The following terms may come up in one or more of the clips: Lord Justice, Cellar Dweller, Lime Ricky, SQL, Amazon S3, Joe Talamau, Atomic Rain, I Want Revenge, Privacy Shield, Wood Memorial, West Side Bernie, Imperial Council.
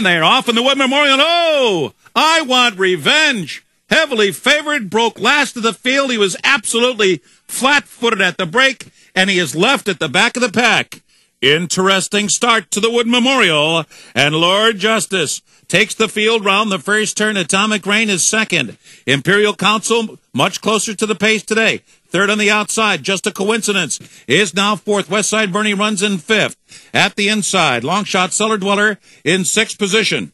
And they are off in the Wood Memorial. Oh, I Want Revenge, heavily favored, broke last of the field. He was absolutely flat-footed at the break, and he is left at the back of the pack. Interesting start to the Wood Memorial, and Lord Justice takes the field round the first turn. Atomic Rain is second. Imperial Council, much closer to the pace today. Third on the outside, just a coincidence, is now fourth. West Side Bernie runs in fifth. At the inside, long shot Cellar Dweller in sixth position.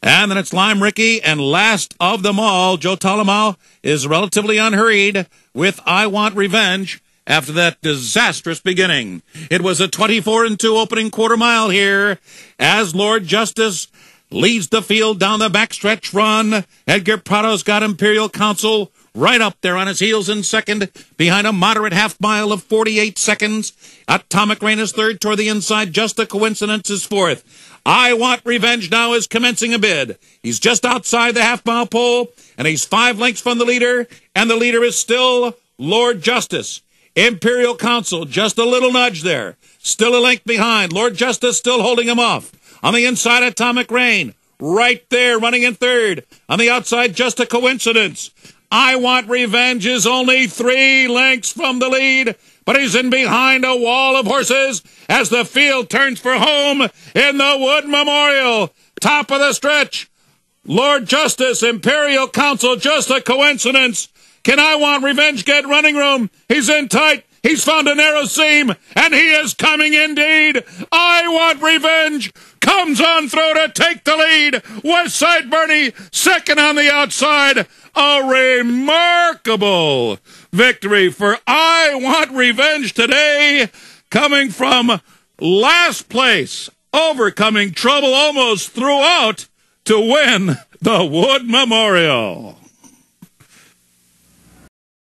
And then it's Lime Ricky, and last of them all, Joe Talamau is relatively unhurried with I Want Revenge. After that disastrous beginning, it was a 24-2 opening quarter mile here as Lord Justice leads the field down the backstretch run. Edgar Prado's got Imperial Council right up there on his heels in second, behind a moderate half mile of 48 seconds. Atomic Rain is third toward the inside. Just a coincidence is fourth. I Want Revenge now is commencing a bid. He's just outside the half-mile pole, and he's 5 lengths from the leader, and the leader is still Lord Justice. Imperial Council, just a little nudge there. Still a length behind. Lord Justice still holding him off. On the inside, Atomic Rain, right there, running in third. On the outside, just a coincidence. I Want Revenge is only 3 lengths from the lead, but he's in behind a wall of horses as the field turns for home in the Wood Memorial. Top of the stretch, Lord Justice, Imperial Council, just a coincidence. Can I Want Revenge get running room? He's in tight. He's found a narrow seam, and he is coming indeed. I Want Revenge comes on through to take the lead. West Side Bernie second on the outside. A remarkable victory for I Want Revenge today, coming from last place, overcoming trouble almost throughout to win the Wood Memorial.